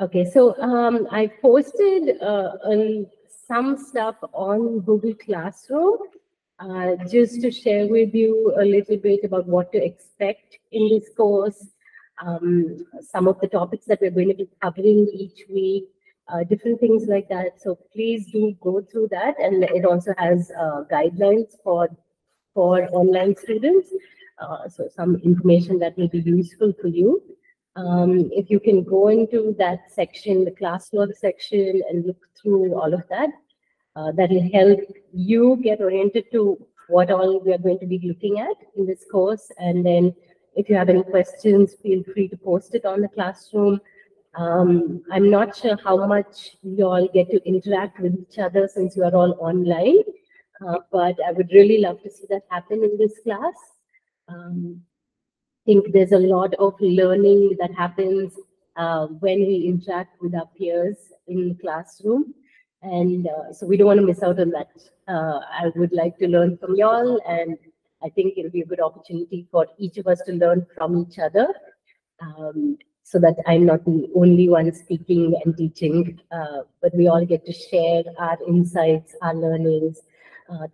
Okay, so I posted some stuff on Google Classroom just to share with you a little bit about what to expect in this course, some of the topics that we're going to be covering each week, different things like that. So please do go through that, and it also has guidelines for online students. So some information that may be useful for you. If you can go into that section, the classwork section, and look through all of that, that will help you get oriented to what all we are going to be looking at in this course. And then if you have any questions, feel free to post it on the classroom. I'm not sure how much you all get to interact with each other since you are all online, but I would really love to see that happen in this class. I think there's a lot of learning that happens when we interact with our peers in the classroom, and so we don't want to miss out on that. I would like to learn from y'all, and I think it'll be a good opportunity for each of us to learn from each other, so that I'm not the only one speaking and teaching, but we all get to share our insights, our learnings,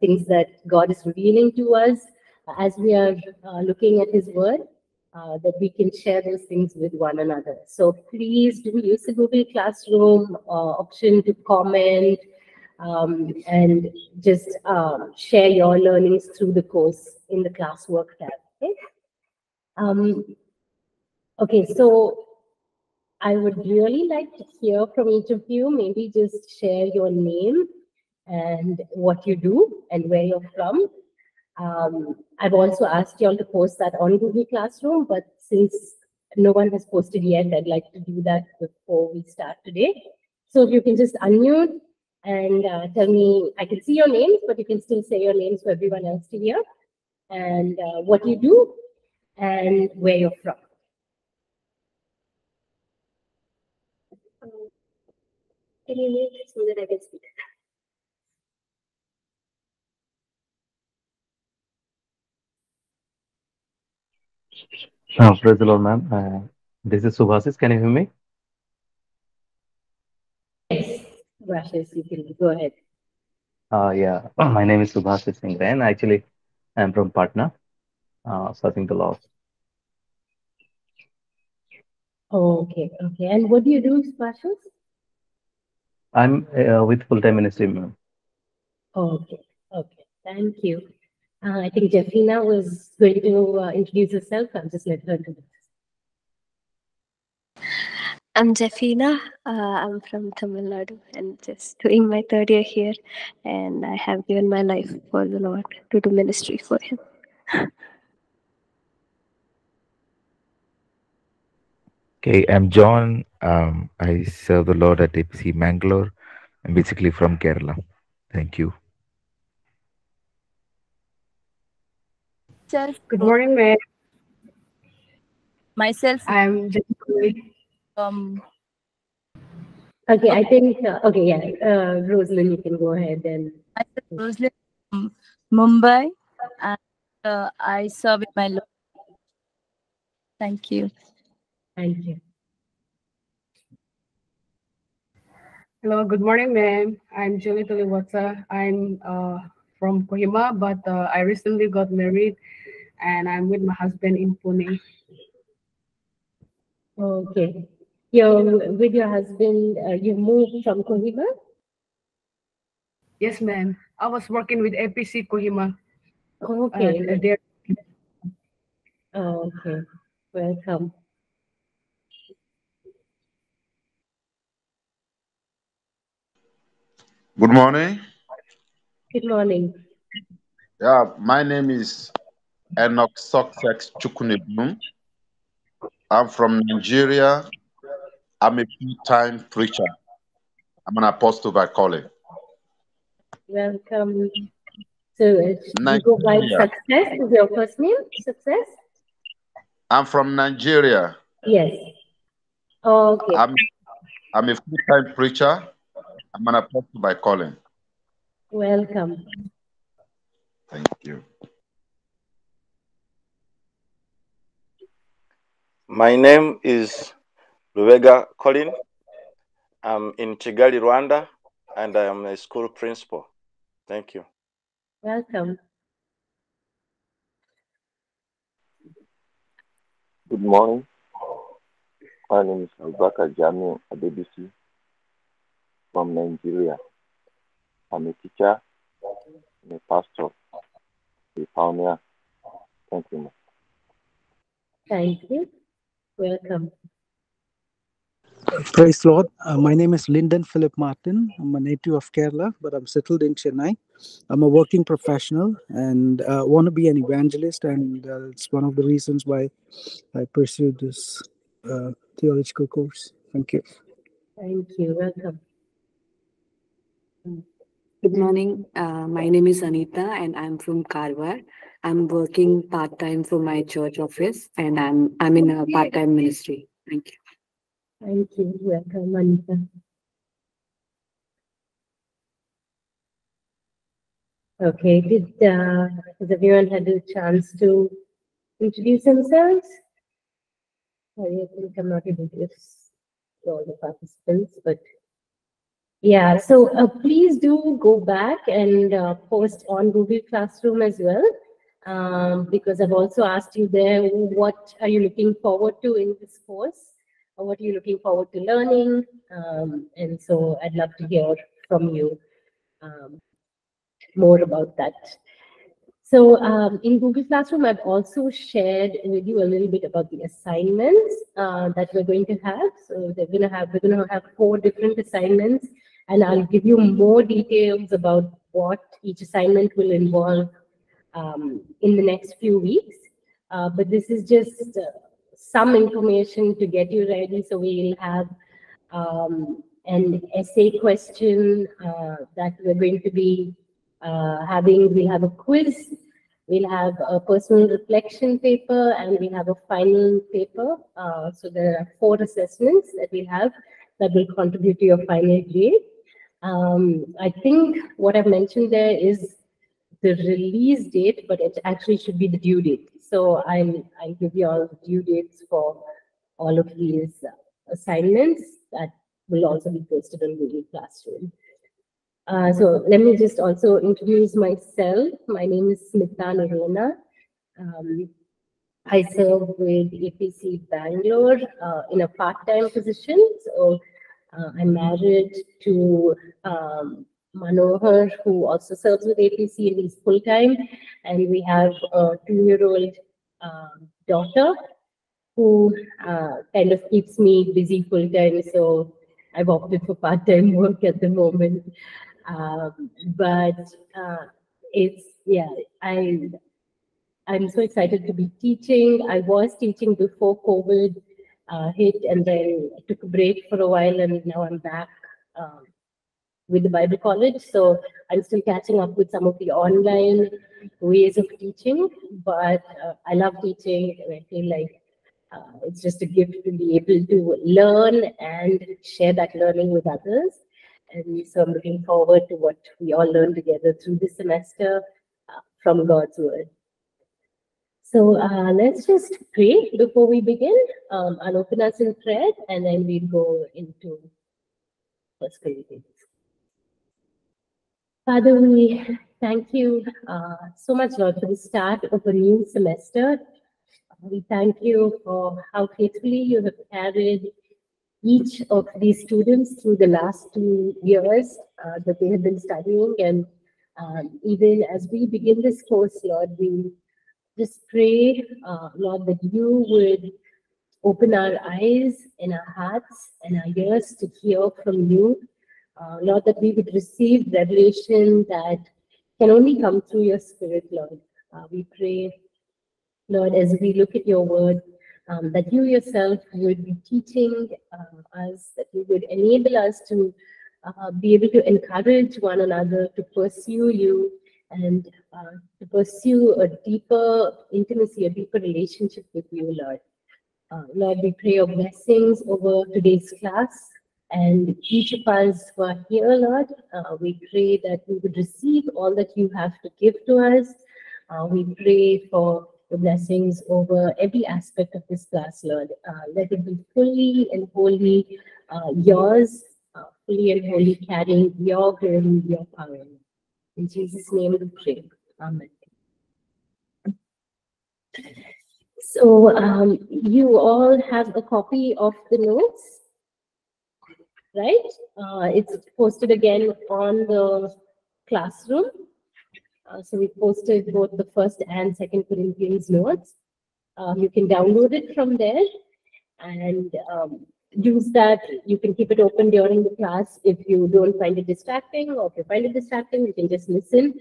things that God is revealing to us as we are looking at His Word, that we can share those things with one another. So please do use the Google Classroom option to comment and just share your learnings through the course in the classwork tab. Okay? Okay, so I would really like to hear from each of you. Maybe just share your name and what you do and where you're from. I've also asked you all to post that on Google Classroom, but since no one has posted yet, I'd like to do that before we start today. So if you can just unmute and tell me, I can see your names, but you can still say your names for everyone else to hear, and what you do and where you're from. Can you mute so that I can speak? Praise the Lord, ma'am. This is Subhasis. Can you hear me? Yes, Subhasis, you can go ahead. Yeah, my name is Subhasis Singh, and actually, I'm from Patna, serving the Lord. Okay, okay. And what do you do, Subhasis? I'm with full-time ministry, ma'am. Okay, okay. Thank you. I think Jeffina was going to introduce herself. I'll just let her introduce. I'm Jeffina. I'm from Tamil Nadu and just doing my 3rd year here. And I have given my life for the Lord to do ministry for Him. Okay, I'm John. I serve the Lord at APC Mangalore. I'm basically from Kerala. Thank you. Good morning, ma'am. Myself, I'm just okay, I think okay, yeah, Rosalind, you can go ahead. And I'm Rosalind from Mumbai, and I serve in my Lord. Thank you. Thank you. Hello, good morning, ma'am. I'm Julie Tuliwata. I'm from Kohima, but I recently got married, and I'm with my husband in Pune. Okay, you're with your husband. You moved from Kohima? Yes, ma'am. I was working with APC Kohima. Okay. Okay. Welcome. Good morning. Good morning. Yeah, my name is Enoch Success Chukunedum. I'm from Nigeria. I'm a full-time preacher. I'm an apostle by calling. Welcome. So, you go by Success? Is your first name Success? I'm from Nigeria. Yes. Okay. I'm a full-time preacher. I'm an apostle by calling. Welcome. Thank you. My name is Luega Colin. I'm in Kigali, Rwanda, and I am a school principal. Thank you. Welcome. Good morning. My name is Abubakar Jamiu Adebisi from Nigeria. I'm a teacher, I'm a pastor, a pioneer. Thank you. Thank you. Welcome. Praise Lord. My name is Lyndon Philip Martin. I'm a native of Kerala, but I'm settled in Chennai. I'm a working professional and want to be an evangelist, and it's one of the reasons why I pursued this theological course. Thank you. Thank you. Welcome. Good morning. My name is Anita, and I'm from Karwar. I'm working part-time for my church office, and I'm in a part-time ministry. Thank you. Thank you. Welcome, Anita. Okay, has everyone had a chance to introduce themselves? I think I'm not able to see all the participants, but yeah, so please do go back and post on Google Classroom as well, because I've also asked you there, what are you looking forward to in this course? What are you looking forward to learning? And so I'd love to hear from you more about that. So in Google Classroom, I've also shared with you a little bit about the assignments that we're going to have. So we're going to have 4 different assignments, and I'll give you more details about what each assignment will involve in the next few weeks. But this is just some information to get you ready. So we'll have an essay question that we're going to be having. We'll have a quiz, we'll have a personal reflection paper, and we'll have a final paper. So there are 4 assessments that we'll have that will contribute to your final grade. I think what I've mentioned there is the release date, but it actually should be the due date. So I'll give you all the due dates for all of these assignments that will also be posted on Google Classroom. So let me just also introduce myself. My name is Smita Narona. I serve with APC Mangalore in a part-time position. So I'm married to Manohar, who also serves with APC, and he's full-time. And we have a 2-year-old daughter who kind of keeps me busy full-time. So I've opted for part-time work at the moment. I'm so excited to be teaching. I was teaching before COVID hit, and then I took a break for a while, and now I'm back with the Bible College. So I'm still catching up with some of the online ways of teaching, but I love teaching, and I feel like it's just a gift to be able to learn and share that learning with others. And so I'm looking forward to what we all learn together through this semester from God's Word. So let's just pray before we begin. I'll open us in prayer, and then we'll go into First Corinthians. Father, we thank you so much, Lord, for the start of a new semester. We thank you for how faithfully you have carried each of these students through the last 2 years that they have been studying. And even as we begin this course, Lord, we just pray, Lord, that you would open our eyes and our hearts and our ears to hear from you. Lord, that we would receive revelation that can only come through your Spirit, Lord. We pray, Lord, as we look at your word, that you yourself would be teaching us, that you would enable us to be able to encourage one another to pursue you and to pursue a deeper intimacy, a deeper relationship with you, Lord. Lord, we pray your blessings over today's class and each of us who are here, Lord. We pray that we would receive all that you have to give to us. We pray for the blessings over every aspect of this class, Lord. Let it be fully and wholly yours. faithfully and wholly carrying your glory and your power. In Jesus' name we pray. Amen. So you all have a copy of the notes, right? It's posted again on the classroom. So we posted both the 1st and 2nd Corinthians notes. You can download it from there and use that. You can keep it open during the class if you don't find it distracting, or if you find it distracting, you can just listen.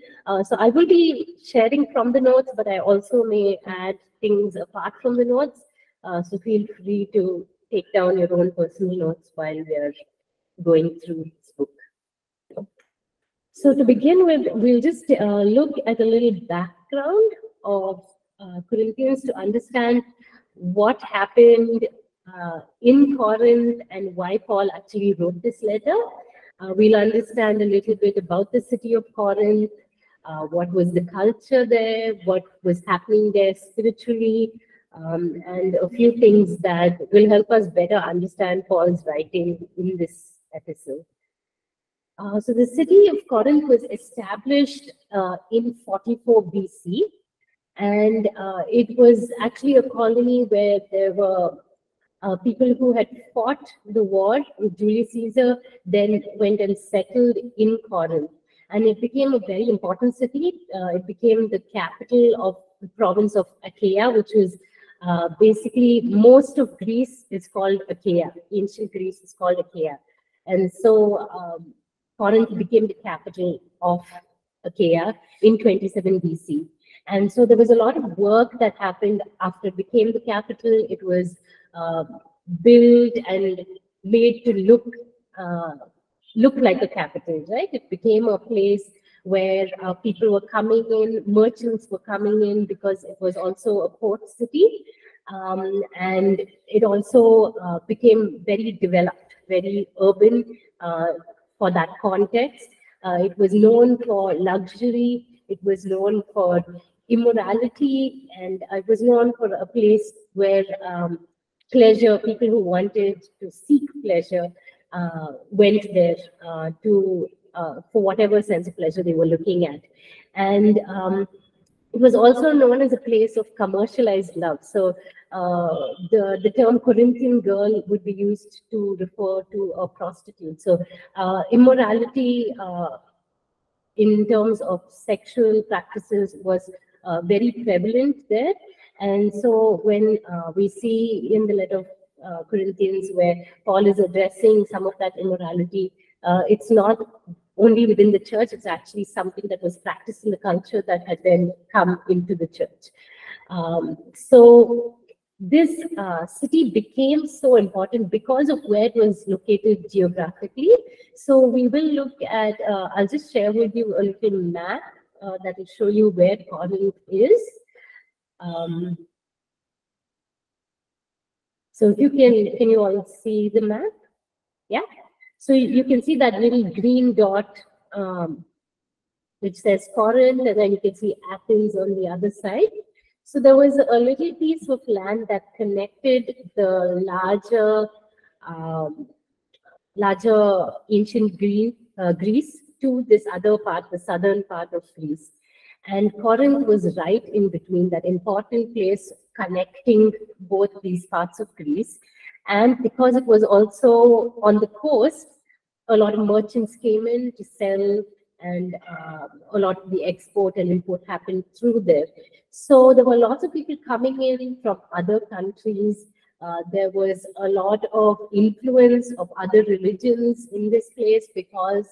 So I will be sharing from the notes, but I also may add things apart from the notes. So feel free to take down your own personal notes while we are going through this book. So to begin with, we'll just look at a little background of Corinthians to understand what happened in Corinth and why Paul actually wrote this letter. We'll understand a little bit about the city of Corinth, what was the culture there, what was happening there spiritually, and a few things that will help us better understand Paul's writing in this episode. So the city of Corinth was established in 44 BC. And it was actually a colony where there were people who had fought the war with Julius Caesar, then went and settled in Corinth. And it became a very important city. It became the capital of the province of Achaia, which is basically most of Greece is called Achaia. Ancient Greece is called Achaia. And so Corinth became the capital of Achaia in 27 BC. And so there was a lot of work that happened after it became the capital. It was built and made to look like a capital, right? It became a place where people were coming in, merchants were coming in, because it was also a port city. And it also became very developed, very urban for that context. It was known for luxury. It was known for immorality, and it was known for a place where pleasure, people who wanted to seek pleasure went there for whatever sense of pleasure they were looking at. And it was also known as a place of commercialized love. So the term Corinthian girl would be used to refer to a prostitute. So immorality in terms of sexual practices was very prevalent there. And so when we see in the letter of Corinthians where Paul is addressing some of that immorality, it's not only within the church, it's actually something that was practiced in the culture that had then come into the church. So this city became so important because of where it was located geographically. So we will look at, I'll just share with you a little map that will show you where Corinth is. So if you can you all see the map? Yeah. So you can see that little green dot which says Corinth, and then you can see Athens on the other side. So there was a little piece of land that connected the larger, ancient Greece to this other part, the southern part of Greece. And Corinth was right in between, that important place connecting both these parts of Greece. And because it was also on the coast, a lot of merchants came in to sell, and a lot of the export and import happened through there. So there were lots of people coming in from other countries. There was a lot of influence of other religions in this place because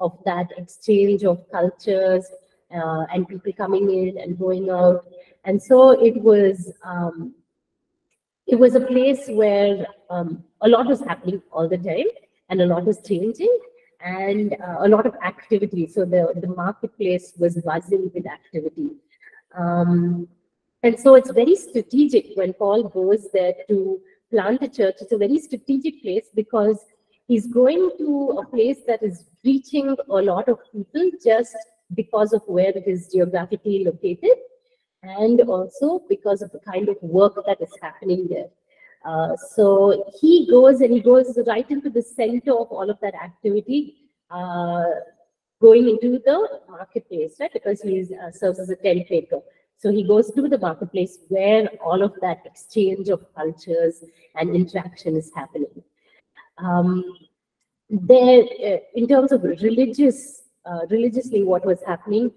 of that exchange of cultures and people coming in and going out. And so it was a place where a lot was happening all the time, and a lot was changing, and a lot of activity. So the marketplace was buzzing with activity. And so it's very strategic when Paul goes there to plant a church. It's a very strategic place because he's going to a place that is reaching a lot of people just because of where it is geographically located, and also because of the kind of work that is happening there. So he goes right into the center of all of that activity, going into the marketplace, right? Because he serves as a tent maker. So he goes to the marketplace where all of that exchange of cultures and interaction is happening. In terms of religiously, what was happening,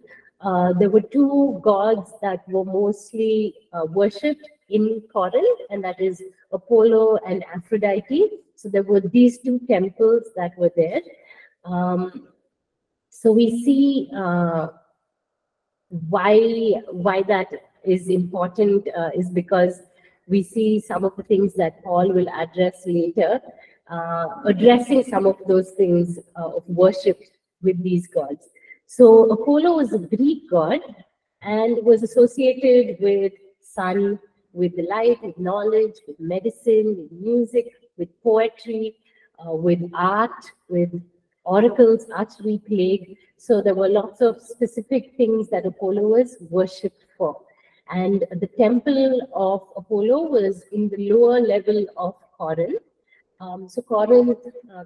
there were two gods that were mostly worshipped in Corinth, and that is Apollo and Aphrodite. So there were these two temples that were there. So we see why that is important is because we see some of the things that Paul will address later, addressing some of those things of worship with these gods. So Apollo was a Greek god and was associated with sun, with light, with knowledge, with medicine, with music, with poetry, with art, with oracles, archery, plague. So there were lots of specific things that Apollo was worshipped for. And the temple of Apollo was in the lower level of Corinth. So Corinth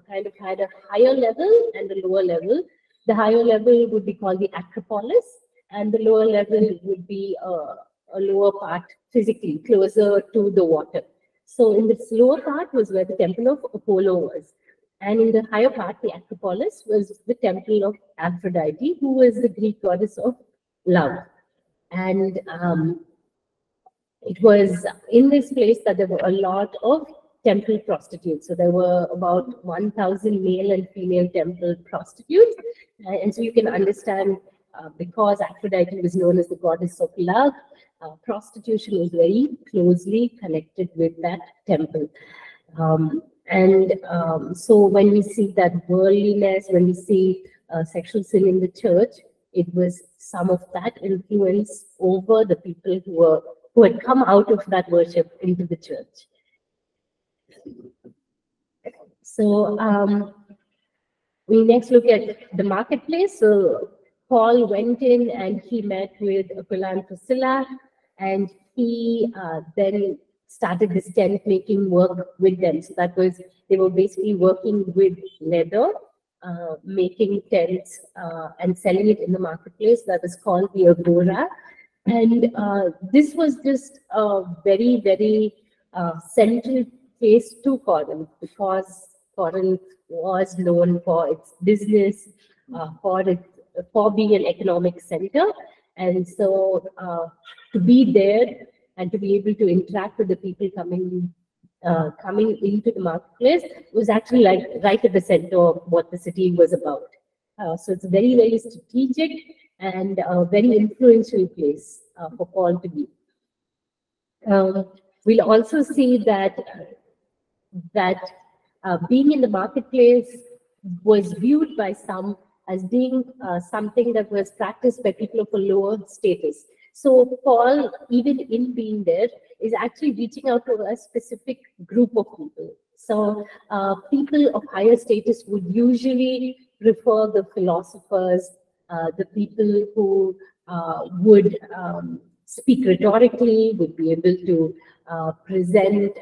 kind of had a higher level and a lower level. The higher level would be called the Acropolis, and the lower level would be a lower part physically, closer to the water. So in this lower part was where the temple of Apollo was. And in the higher part, the Acropolis, was the temple of Aphrodite, who was the Greek goddess of love. And it was in this place that there were a lot of temple prostitutes. So there were about 1,000 male and female temple prostitutes. And so you can understand, because Aphrodite was known as the goddess of love, prostitution was very closely connected with that temple. So when we see that worldliness, when we see sexual sin in the church, it was some of that influence over the people who had come out of that worship into the church. So we next look at the marketplace. So Paul went in and he met with Aquila and Priscilla, and he then started this tent making work with them. So that was, they were basically working with leather, making tents and selling it in the marketplace. That was called the Agora. And this was just a very, very central place to Corinth, because Corinth was known for its business, for being an economic center. And so to be there and to be able to interact with the people coming into the marketplace was actually like right at the center of what the city was about. So it's a very, very strategic and very influential place for Paul to be. We'll also see that being in the marketplace was viewed by some as being something that was practiced by people of a lower status. So Paul, even in being there, is actually reaching out to a specific group of people. So people of higher status would usually refer the philosophers, the people who would speak rhetorically, would be able to present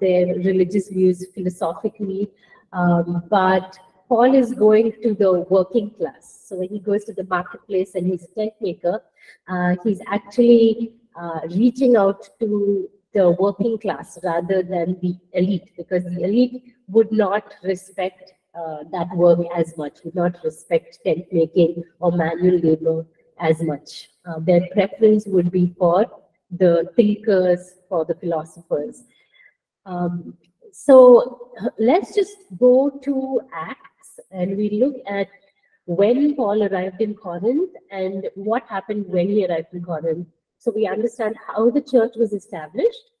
their religious views philosophically. But Paul is going to the working class. So when he goes to the marketplace and he's a tent maker, he's actually reaching out to the working class rather than the elite, because the elite would not respect that work as much, would not respect tent making or manual labor as much. Their preference would be for the thinkers, for the philosophers. So let's just go to Acts, and we look at when Paul arrived in Corinth and what happened when he arrived in Corinth. So we understand how the church was established,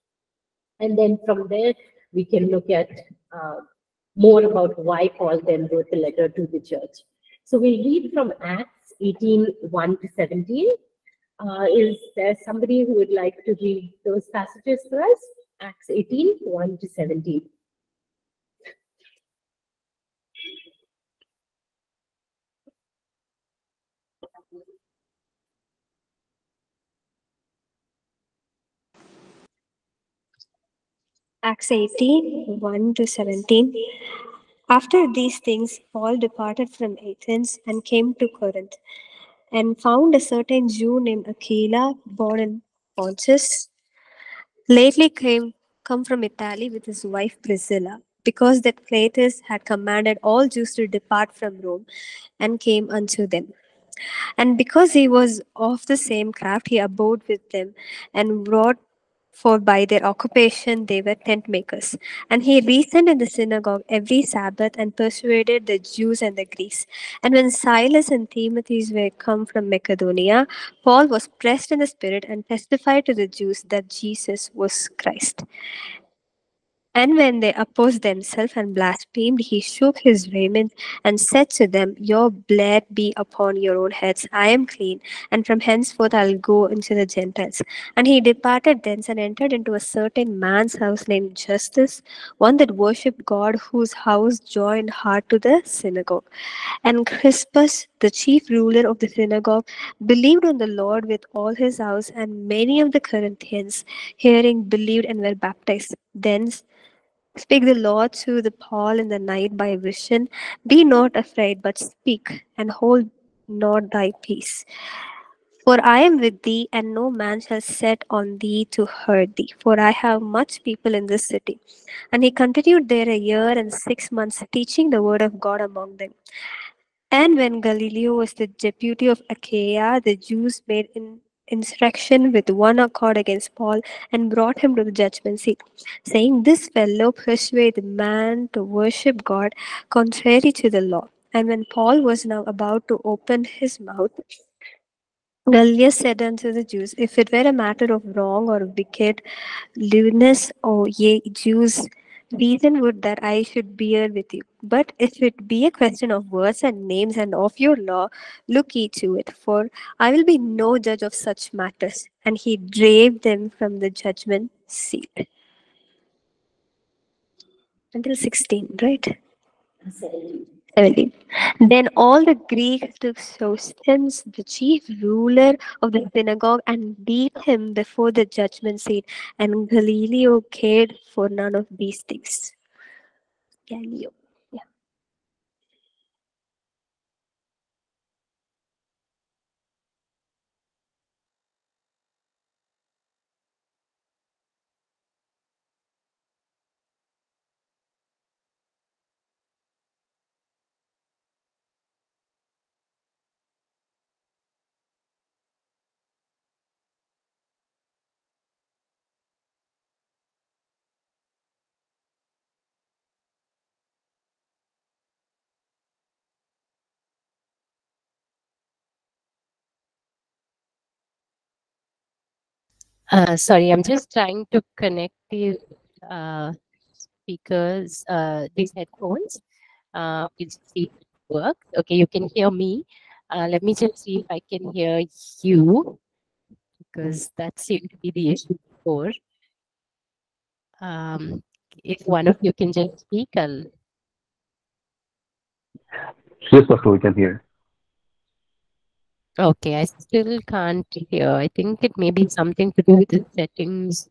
and then from there we can look at more about why Paul then wrote the letter to the church. So we'll read from Acts 18:1 to 17. Is there somebody who would like to read those passages for us? Acts 18:1 to 17. Acts 18, 1 to 17. After these things, Paul departed from Athens and came to Corinth, and found a certain Jew named Aquila, born in Pontus, lately come from Italy with his wife Priscilla, because that Cletus had commanded all Jews to depart from Rome, and came unto them. And because he was of the same craft, he abode with them, and brought for by their occupation they were tent makers. And he reasoned in the synagogue every Sabbath, and persuaded the Jews and the Greeks. And when Silas and Timothy were come from Macedonia, Paul was pressed in the spirit, and testified to the Jews that Jesus was Christ. And when they opposed themselves and blasphemed, he shook his raiment and said to them, "Your blood be upon your own heads. I am clean, and from henceforth I will go into the Gentiles." And he departed thence, and entered into a certain man's house named Justus, one that worshipped God, whose house joined hard to the synagogue. And Crispus, the chief ruler of the synagogue, believed on the Lord with all his house, and many of the Corinthians, hearing, believed and were baptized. Thence spake the Lord to the Paul in the night by vision, "Be not afraid, but speak, and hold not thy peace. For I am with thee, and no man shall set on thee to hurt thee, for I have much people in this city." And he continued there a year and 6 months, teaching the word of God among them. And when Gallio was the deputy of Achaia, the Jews made insurrection with one accord against Paul, and brought him to the judgment seat, saying, "This fellow persuaded man to worship God contrary to the law." And when Paul was now about to open his mouth, Gallio said unto the Jews, "If it were a matter of wrong or wicked lewdness, O ye Jews, reason would that I should bear with you. But if it be a question of words and names and of your law, look ye to it, for I will be no judge of such matters." And he drave them from the judgment seat. Until 16, right? 17. Then all the Greeks took Sosthenes, the chief ruler of the synagogue, and beat him before the judgment seat. And Gallio cared for none of these things. Gallio. Yeah. Sorry, I'm just trying to connect these speakers, these headphones. We'll see if it works. Okay, you can hear me. Let me just see if I can hear you, because that seemed to be the issue before. If one of you can just speak, I'll... Yes, Pastor, we can hear. Okay, I still can't hear. I think it may be something to do with the settings.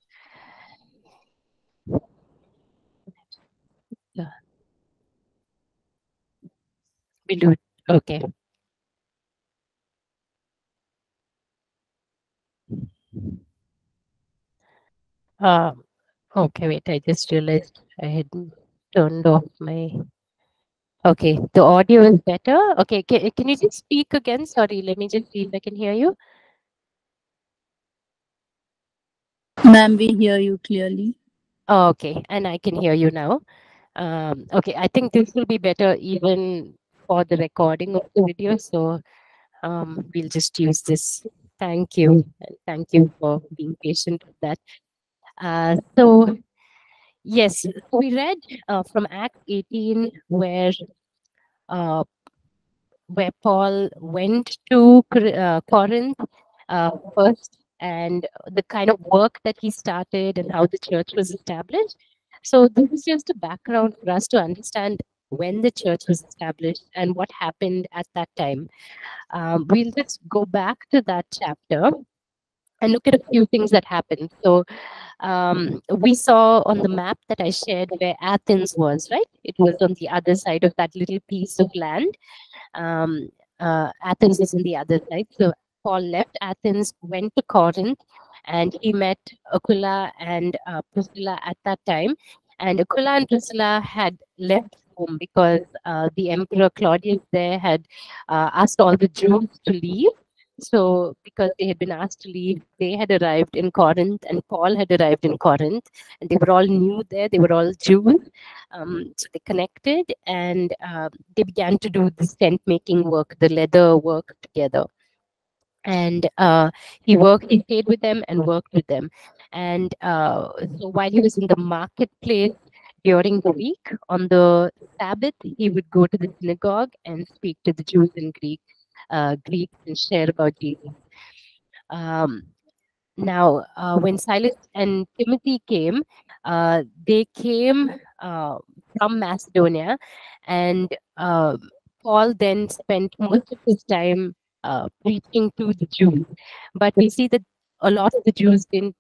We do it. Okay. Okay, wait, I just realized I had turned off my... Okay, the audio is better. Okay, can you just speak again? Sorry, let me just see if I can hear you. Ma'am, we hear you clearly. Oh, okay, and I can hear you now. Okay, I think this will be better even for the recording of the video. So we'll just use this. Thank you. Thank you for being patient with that. So, yes, we read from Acts 18 where Paul went to Corinth first, and the kind of work that he started and how the church was established. So this is just a background for us to understand when the church was established and what happened at that time. We'll just go back to that chapter and look at a few things that happened. So we saw on the map that I shared where Athens was, right? It was on the other side of that little piece of land. Athens is on the other side. So Paul left Athens, went to Corinth, and he met Aquila and Priscilla at that time. And Aquila and Priscilla had left home because the Emperor Claudius there had asked all the Jews to leave. So because they had been asked to leave, they had arrived in Corinth, and Paul had arrived in Corinth, and they were all new there. They were all Jews. So they connected, and they began to do this tent-making work, the leather work together. And he stayed with them and worked with them. And so while he was in the marketplace during the week, on the Sabbath, he would go to the synagogue and speak to the Jews and Greeks and share about Jesus. Now, when Silas and Timothy came, they came from Macedonia, and Paul then spent most of his time preaching to the Jews. But we see that a lot of the Jews didn't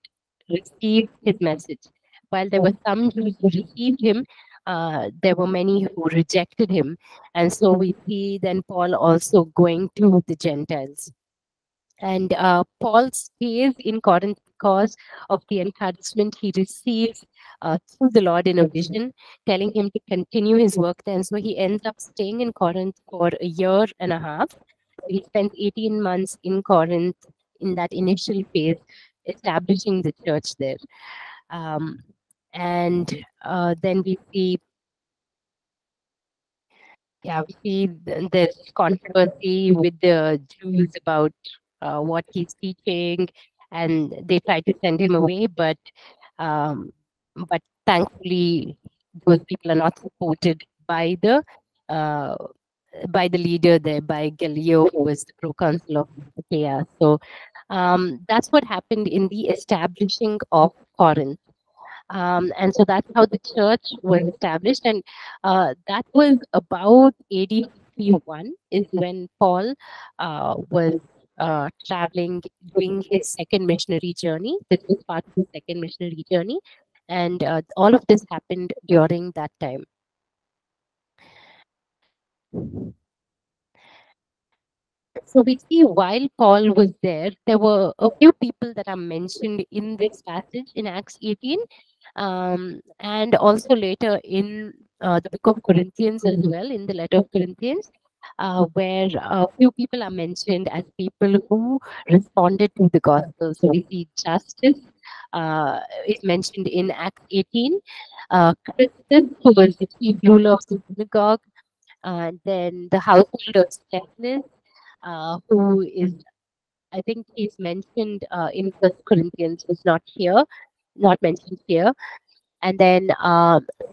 receive his message. While there were some Jews who received him, there were many who rejected him. And so we see then Paul also going to the Gentiles. And Paul stays in Corinth because of the encouragement he receives through the Lord in a vision, telling him to continue his work there. And so he ends up staying in Corinth for a year and a half. He spent 18 months in Corinth in that initial phase, establishing the church there. And then we see, there's controversy with the Jews about what he's teaching, and they try to send him away, but thankfully those people are not supported by the leader there, by Gallio, who was the proconsul of Achaia. So that's what happened in the establishing of Corinth. And so that's how the church was established, and that was about AD 51 is when Paul was traveling, doing his second missionary journey. This was part of his second missionary journey, and all of this happened during that time. So we see while Paul was there, there were a few people that are mentioned in this passage in Acts 18, and also later in the book of Corinthians as well, in the letter of Corinthians, where a few people are mentioned as people who responded to the gospel. So we see Justus is mentioned in Acts 18, Crispus, who was the chief ruler of the synagogue, then the household of Sosthenes, who is, I think he's mentioned in 1 Corinthians, is not mentioned here. And then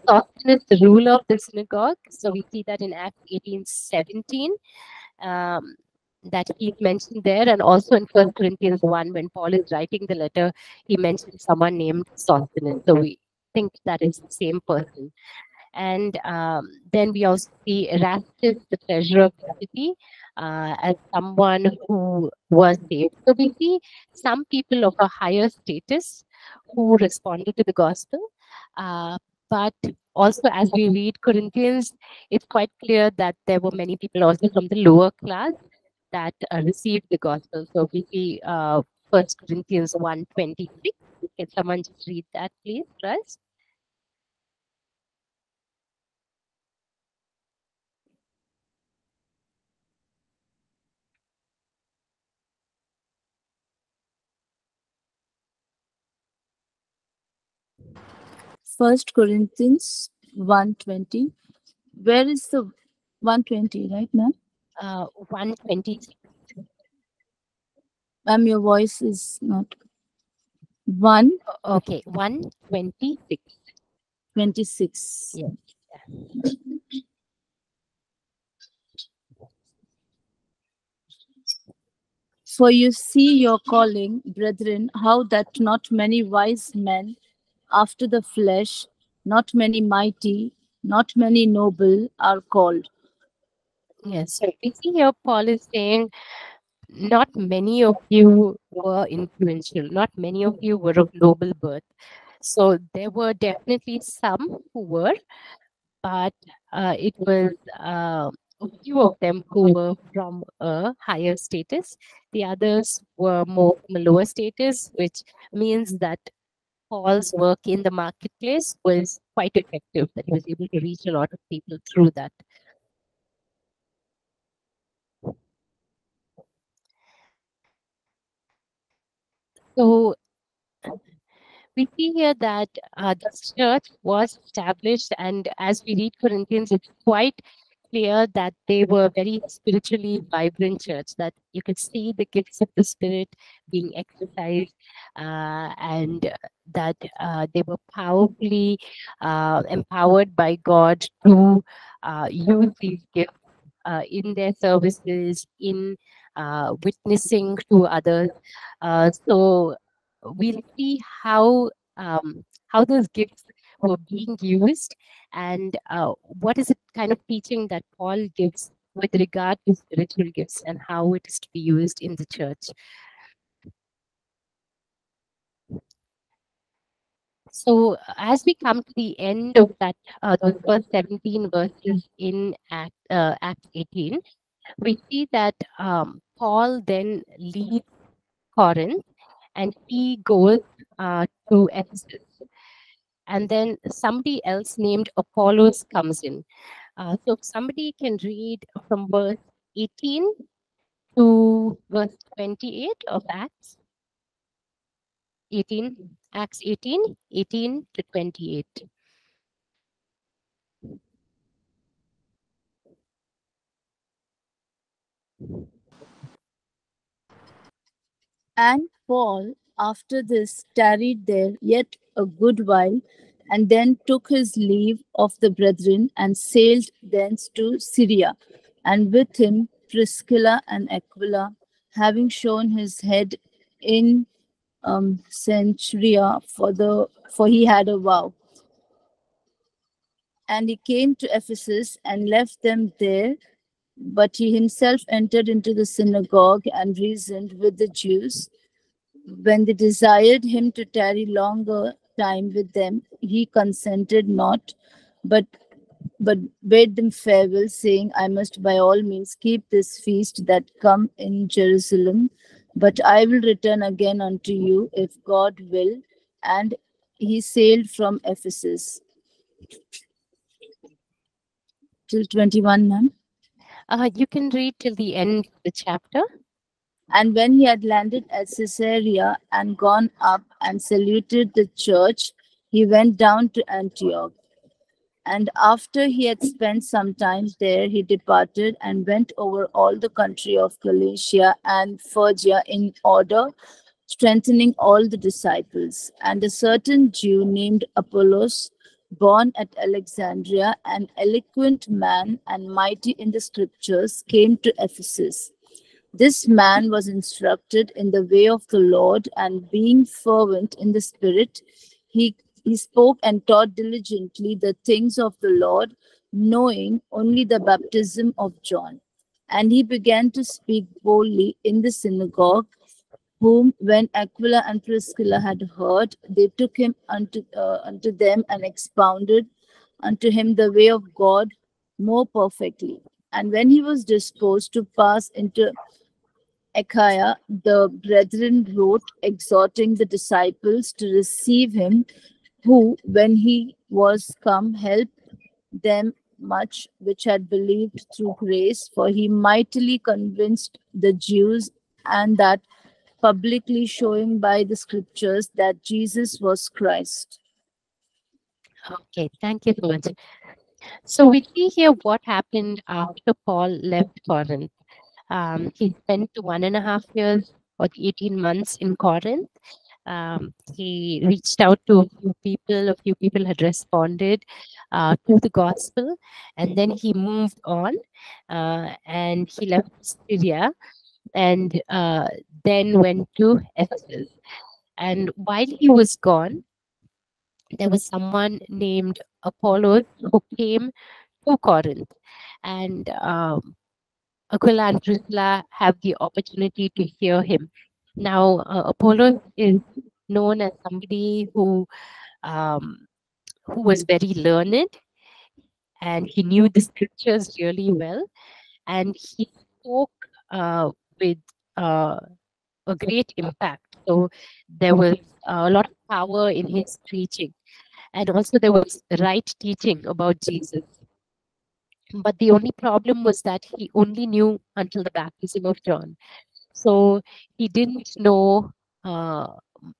Sosthenes, the ruler of the synagogue. So we see that in Acts 18:17, that he's mentioned there. And also in 1 Corinthians 1, when Paul is writing the letter, he mentioned someone named Sosthenes. So we think that is the same person. And then we also see Erastus, the treasurer of the city, as someone who was saved. So we see some people of a higher status who responded to the gospel. But also, as we read Corinthians, it's quite clear that there were many people also from the lower class that received the gospel. So we see 1 Corinthians 1:26. Can someone just read that, please, Russ? First Corinthians 1:20. Where is the 1:20, right, ma'am? 1:20. Ma'am, your voice is not one. Okay, 1:26. 26. Yeah. Yeah. For you see your calling, brethren, how that not many wise men after the flesh, not many mighty, not many noble are called. Yes, so we see here Paul is saying not many of you were influential, not many of you were of noble birth. So there were definitely some who were, but it was a few of them who were from a higher status. The others were more from a lower status, which means that Paul's work in the marketplace was quite effective, that he was able to reach a lot of people through that. So we see here that this church was established, and as we read Corinthians, it's quite clear that they were a very spiritually vibrant church, that you could see the gifts of the Spirit being exercised, and that they were powerfully empowered by God to use these gifts in their services, in witnessing to others. So we'll see how those gifts were being used, and what is the kind of teaching that Paul gives with regard to spiritual gifts and how it is to be used in the church. So as we come to the end of that, those first 17 verses in Acts 18, we see that Paul then leaves Corinth and he goes to Ephesus. And then somebody else named Apollos comes in. So if somebody can read from verse 18 to verse 28 of Acts 18, Acts 18, 18 to 28. And Paul, after this, tarried there yet a good while, and then took his leave of the brethren and sailed thence to Syria, and with him Priscilla and Aquila, having shown his head in Centuria, for he had a vow. And he came to Ephesus and left them there. But he himself entered into the synagogue and reasoned with the Jews. When they desired him to tarry longer time with them, he consented not, but bade them farewell, saying, I must by all means keep this feast that come in Jerusalem, but I will return again unto you, if God will. And he sailed from Ephesus. Till 21, ma'am. You can read till the end of the chapter. And when he had landed at Caesarea and gone up and saluted the church, he went down to Antioch. And after he had spent some time there, he departed and went over all the country of Galatia and Phrygia, in order, strengthening all the disciples. And a certain Jew named Apollos, born at Alexandria, an eloquent man and mighty in the scriptures, came to Ephesus. This man was instructed in the way of the Lord, and being fervent in the Spirit, he spoke and taught diligently the things of the Lord, knowing only the baptism of John. And he began to speak boldly in the synagogue, whom, when Aquila and Priscilla had heard, they took him unto them and expounded unto him the way of God more perfectly. And when he was disposed to pass into Achaia, the brethren wrote, exhorting the disciples to receive him, who, when he was come, helped them much which had believed through grace, for he mightily convinced the Jews, and that publicly, showing by the scriptures that Jesus was Christ. Okay, thank you so much. So we see here what happened after Paul left Corinth. He spent 1.5 years or 18 months in Corinth. He reached out to a few people. A few people had responded to the gospel, and then he moved on and he left Syria, and then went to Ephesus. And while he was gone, there was someone named Apollos who came to Corinth. And Aquila and Priscilla have the opportunity to hear him. Now, Apollo is known as somebody who was very learned, and he knew the scriptures really well, and he spoke with a great impact. So there was a lot of power in his preaching, and also there was right teaching about Jesus. But the only problem was that he only knew until the baptism of John. So he didn't know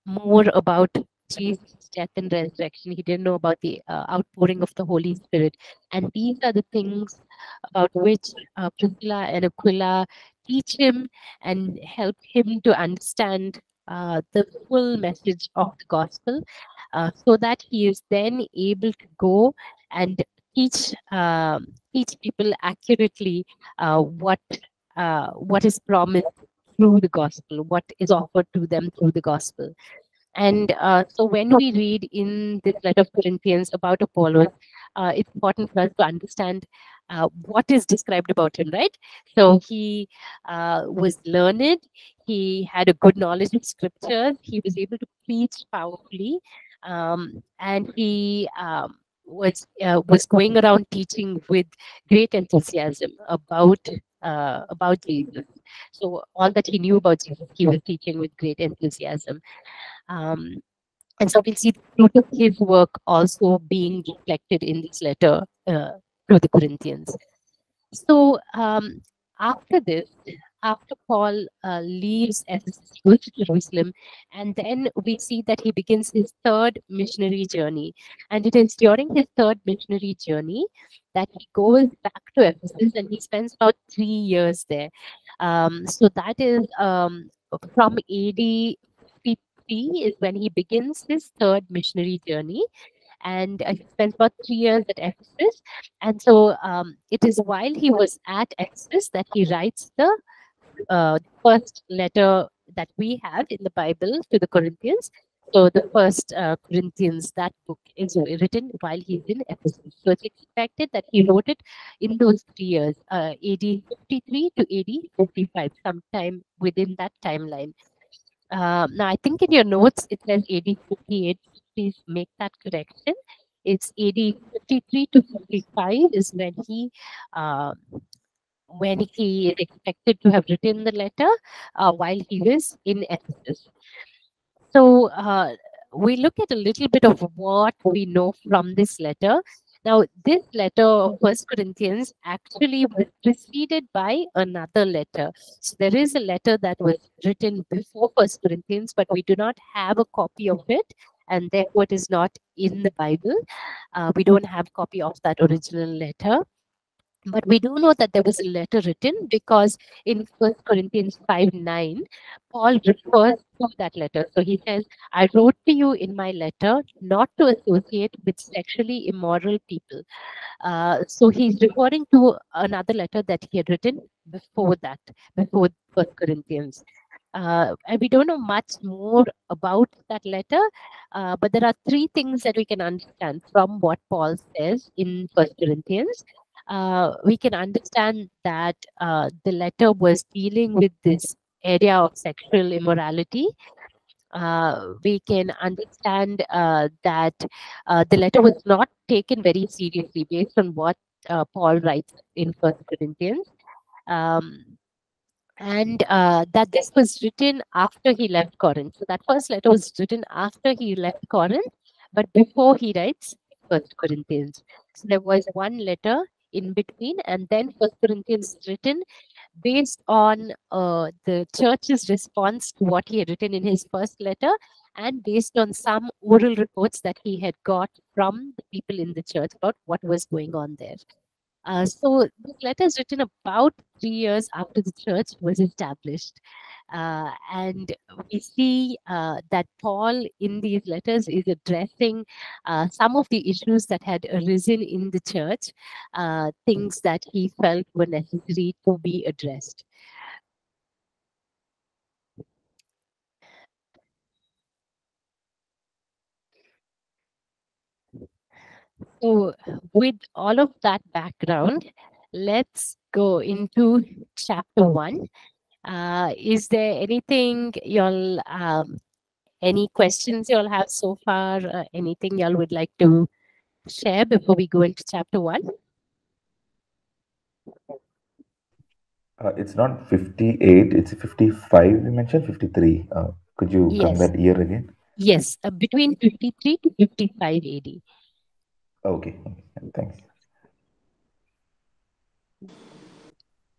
more about Jesus' death and resurrection. He didn't know about the outpouring of the Holy Spirit. And these are the things about which Priscilla and Aquila teach him and help him to understand the full message of the gospel, so that he is then able to go and teach people accurately what is promised through the gospel, what is offered to them through the gospel. And so when we read in this letter of Corinthians about Apollos, it's important for us to understand what is described about him, right? So he was learned, he had a good knowledge of scriptures, he was able to preach powerfully, and he was going around teaching with great enthusiasm about Jesus. So all that he knew about Jesus, he was teaching with great enthusiasm. And so we'll see the fruit of his work also being reflected in this letter to the Corinthians. So after this, after Paul leaves Ephesus, he goes to Jerusalem, and then we see that he begins his third missionary journey. And it is during his third missionary journey that he goes back to Ephesus, and he spends about 3 years there. So that is from AD 53 is when he begins his third missionary journey. And he spent about 3 years at Ephesus. And so it is while he was at Ephesus that he writes the first letter that we have in the Bible to the Corinthians. So the first Corinthians, that book is written while he's in Ephesus. So it's expected that he wrote it in those 3 years, AD 53 to AD 55, sometime within that timeline. Now, I think in your notes, it says AD 58. Please make that correction. It's AD 53 to 55 is when he is expected to have written the letter while he was in Ephesus. So we look at a little bit of what we know from this letter. Now, this letter of 1 Corinthians actually was preceded by another letter. So there is a letter that was written before 1 Corinthians, but we do not have a copy of it, and therefore it is not in the Bible. We don't have a copy of that original letter. But we do know that there was a letter written, because in 1 Corinthians 5:9, Paul refers to that letter. So he says, I wrote to you in my letter not to associate with sexually immoral people. So he's referring to another letter that he had written before that, before 1 Corinthians. And we don't know much more about that letter, but there are three things that we can understand from what Paul says in 1 Corinthians. We can understand that the letter was dealing with this area of sexual immorality. We can understand that the letter was not taken very seriously based on what Paul writes in 1 Corinthians. And that this was written after he left Corinth. So that first letter was written after he left Corinth, but before he writes 1 Corinthians. So there was one letter in between, and then 1 Corinthians is written based on the church's response to what he had written in his first letter, and based on some oral reports that he had got from the people in the church about what was going on there. So this letter is written about 3 years after the church was established. And we see that Paul in these letters is addressing some of the issues that had arisen in the church, things that he felt were necessary to be addressed. So with all of that background, let's go into chapter 1. Is there anything y'all, any questions y'all have so far? Anything y'all would like to share before we go into chapter 1? It's not 58, it's 55. You mentioned 53. Could you come that year again? Yes, between 53 to 55 AD. Okay, thanks.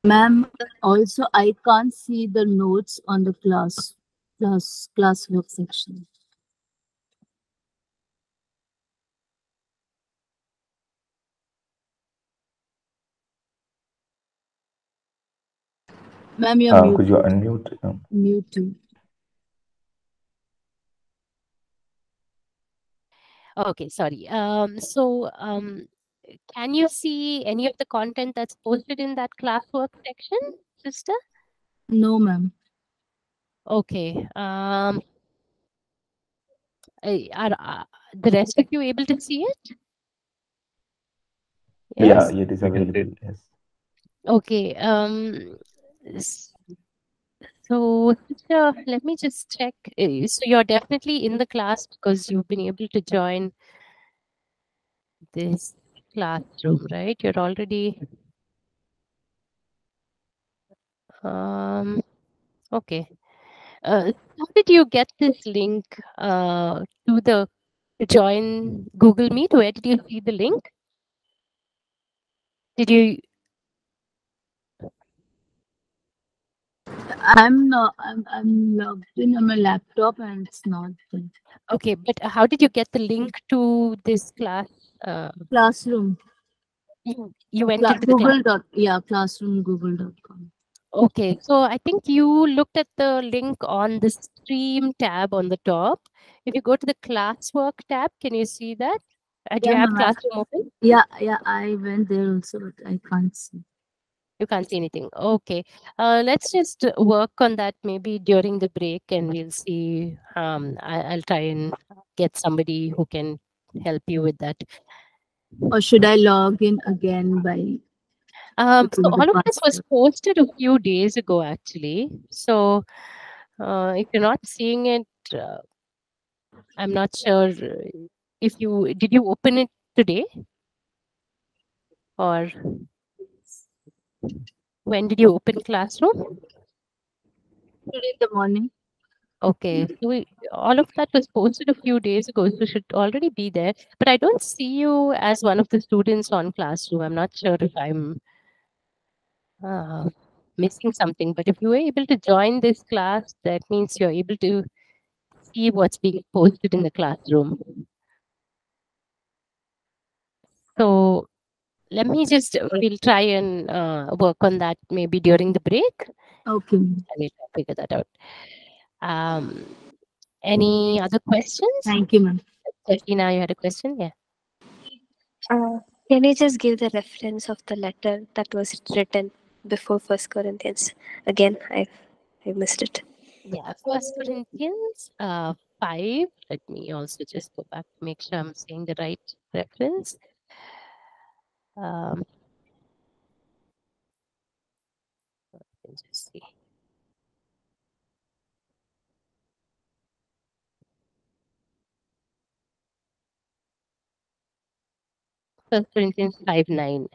Ma'am, also I can't see the notes on the classwork section. Ma'am, you're muted. Could you unmute? Muted. Okay, sorry. Can you see any of the content that's posted in that classwork section, sister? No, ma'am. Okay. Are the rest of you able to see it? Yes? Yeah, it is available. Yes. Okay. So, sister, let me just check. So, you're definitely in the class because you've been able to join this classroom, right? You're already... okay. How did you get this link to join Google Meet? Where did you see the link? Did you... I'm logged in on my laptop and it's not there. Okay, but how did you get the link to this class? Classroom. You went to Google. Classroom.google.com. Okay, so I think you looked at the link on the stream tab on the top. If you go to the classwork tab, can you see that? Do you have classroom open? Yeah, I went there also, but I can't see. You can't see anything. Okay. Let's just work on that maybe during the break and we'll see. I'll try and get somebody who can help you with that. Or should I log in again by... So all of this was posted a few days ago, actually. So if you're not seeing it, I'm not sure if you... Did you open it today? Or... When did you open classroom? Today in the morning. Okay. So all of that was posted a few days ago, so should already be there. But I don't see you as one of the students on classroom. I'm not sure if I'm missing something. But if you were able to join this class, that means you're able to see what's being posted in the classroom. So... Let me just, we'll try and work on that maybe during the break. Okay. I need to figure that out. Any other questions? Thank you, ma'am. Jeffina, you had a question? Yeah. Can you just give the reference of the letter that was written before 1 Corinthians? Again, I missed it. Yeah, 1 Corinthians 5. Let me also just go back to make sure I'm saying the right reference. Let me just see. First Corinthians 5:9.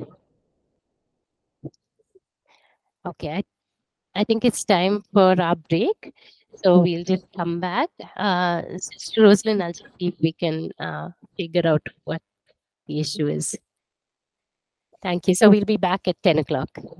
Okay, I think it's time for our break, so we'll just come back. Sister Rosalind, I'll see if we can figure out what the issue is. Thank you. So we'll be back at 10 o'clock.